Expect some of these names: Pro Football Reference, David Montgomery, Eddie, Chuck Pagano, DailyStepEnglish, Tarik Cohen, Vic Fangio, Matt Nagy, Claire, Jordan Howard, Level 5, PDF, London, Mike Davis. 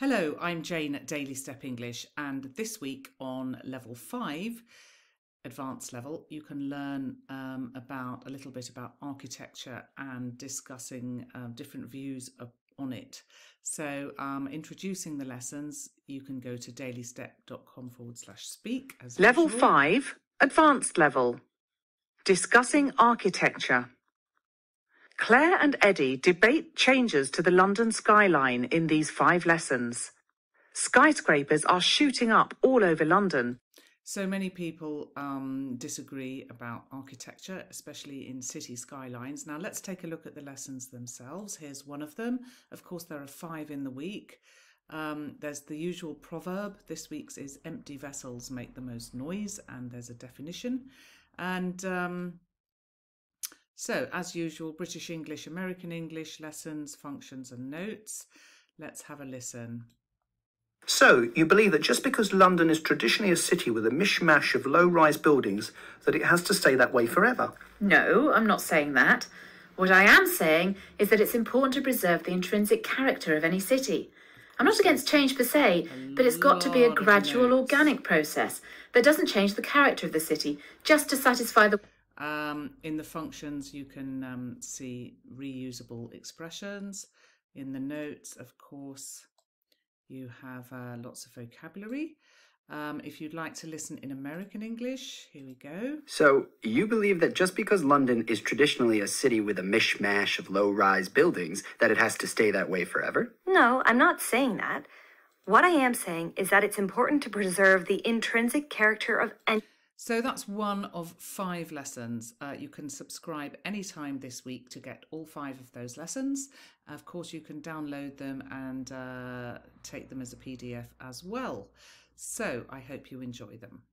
Hello, I'm Jane at Daily Step English, and this week on Level 5, Advanced Level, you can learn a little bit about architecture and discussing different views on it. So introducing the lessons, you can go to dailystep.com/speak. Level 5, Advanced Level, Discussing Architecture. Claire and Eddie debate changes to the London skyline in these 5 lessons. Skyscrapers are shooting up all over London. So many people disagree about architecture, especially in city skylines. Now let's take a look at the lessons themselves. Here's one of them. Of course, there are 5 in the week. There's the usual proverb. This week's is empty vessels make the most noise, and there's a definition. And so, as usual, British English, American English, lessons, functions and notes. Let's have a listen. So, you believe that just because London is traditionally a city with a mishmash of low-rise buildings, that it has to stay that way forever? No, I'm not saying that. What I am saying is that it's important to preserve the intrinsic character of any city. I'm not against change per se, but it's got to be a gradual, organic process that doesn't change the character of the city, just to satisfy the... In the functions, you can see reusable expressions. In the notes, of course, you have lots of vocabulary. If you'd like to listen in American English, here we go. So, you believe that just because London is traditionally a city with a mishmash of low-rise buildings, that it has to stay that way forever? No, I'm not saying that. What I am saying is that it's important to preserve the intrinsic character of any... So that's one of 5 lessons. You can subscribe anytime this week to get all 5 of those lessons. Of course, you can download them and take them as a PDF as well. So I hope you enjoy them.